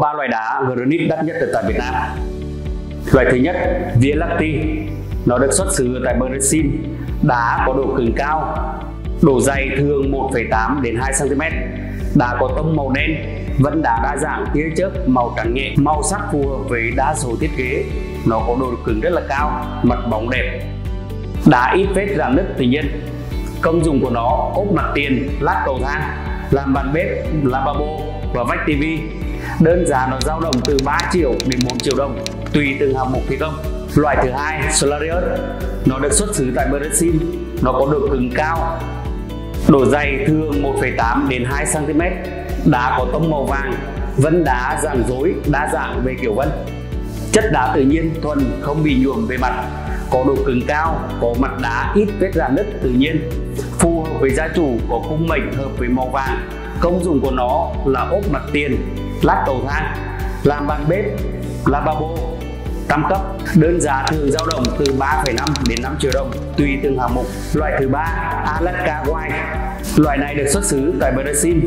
có 3 loại đá granite đắt nhất tại Việt Nam. Loại thứ nhất, Via Lactea, nó được xuất xứ tại Brazil, đá có độ cứng cao, độ dày thường 1,8 đến 2 cm, đá có tông màu đen, vẫn đá đa dạng tia chớp màu trắng nhẹ, màu sắc phù hợp với đa số thiết kế, nó có độ cứng rất là cao, mặt bóng đẹp, đá ít vết rạn nứt tự nhiên. Công dụng của nó ốp mặt tiền, lát cầu thang, làm bàn bếp, lavabo và vách tivi. Đơn giá nó dao động từ 3 triệu đến 4 triệu đồng tùy từng hạng mục thi công. Loại thứ hai, Solarius, nó được xuất xứ tại Brazil, nó có độ cứng cao, độ dày thường 1,8 đến 2 cm, đá có tông màu vàng, vân đá rạng rối, đa dạng về kiểu vân, chất đá tự nhiên thuần, không bị nhuộm về mặt, có độ cứng cao, có mặt đá ít vết rạn nứt tự nhiên, phù hợp với gia chủ, có khung mệnh hợp với màu vàng. Công dụng của nó là ốp mặt tiền, lát cầu thang, làm bàn bếp, lavabo, tam cấp. Đơn giá thường dao động từ 3,5 đến 5 triệu đồng tùy từng hạng mục. Loại thứ ba, Alaska White. Loại này được xuất xứ tại Brazil.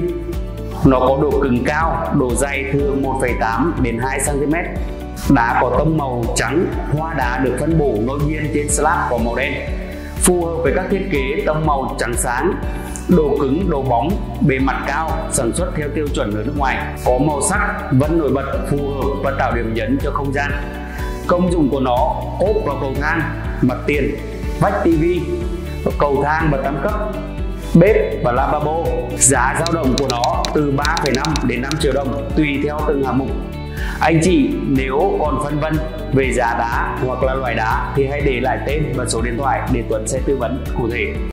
Nó có độ cứng cao, độ dày thường 1,8 đến 2 cm. Đá có tông màu trắng, hoa đá được phân bổ ngẫu nhiên trên slab có màu đen. Phù hợp với các thiết kế tông màu trắng sáng, độ cứng, độ bóng, bề mặt cao, sản xuất theo tiêu chuẩn ở nước ngoài, có màu sắc vẫn nổi bật, phù hợp và tạo điểm nhấn cho không gian. Công dụng của nó ốp vào cầu thang, mặt tiền, vách tivi, cầu thang bậc 8 cấp, bếp và lavabo. Giá dao động của nó từ 3,5 đến 5 triệu đồng tùy theo từng hạng mục. Anh chị nếu còn phân vân về giá đá hoặc là loại đá thì hãy để lại tên và số điện thoại để Tuấn sẽ tư vấn cụ thể.